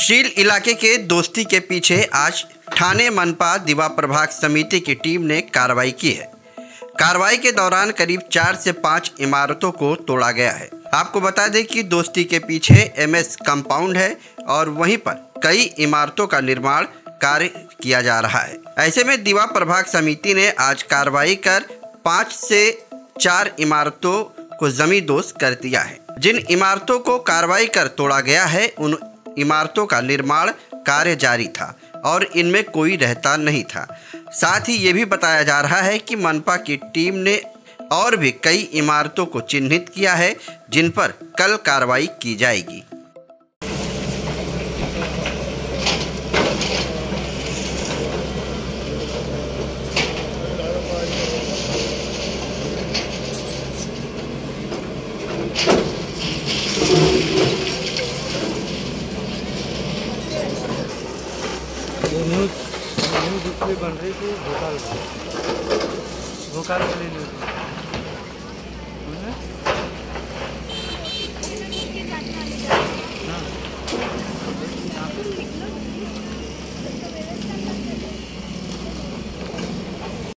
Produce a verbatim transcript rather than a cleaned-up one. शील इलाके के दोस्ती के पीछे आज थाने मनपा दिवा प्रभाग समिति की टीम ने कार्रवाई की है। कार्रवाई के दौरान करीब चार से पाँच इमारतों को तोड़ा गया है। आपको बता दें कि दोस्ती के पीछे एम एस कंपाउंड है और वहीं पर कई इमारतों का निर्माण कार्य किया जा रहा है। ऐसे में दिवा प्रभाग समिति ने आज कार्रवाई कर पाँच से चार इमारतों को जमींदोज कर दिया है। जिन इमारतों को कार्रवाई कर तोड़ा गया है उन इमारतों का निर्माण कार्य जारी था और इनमें कोई रहता नहीं था। साथ ही ये भी बताया जा रहा है कि मनपा की टीम ने और भी कई इमारतों को चिन्हित किया है जिन पर कल कार्रवाई की जाएगी। ये न्यूज़ न्यूज़ बन रही थी भोपाल भोपाल के लिए न्यूज़।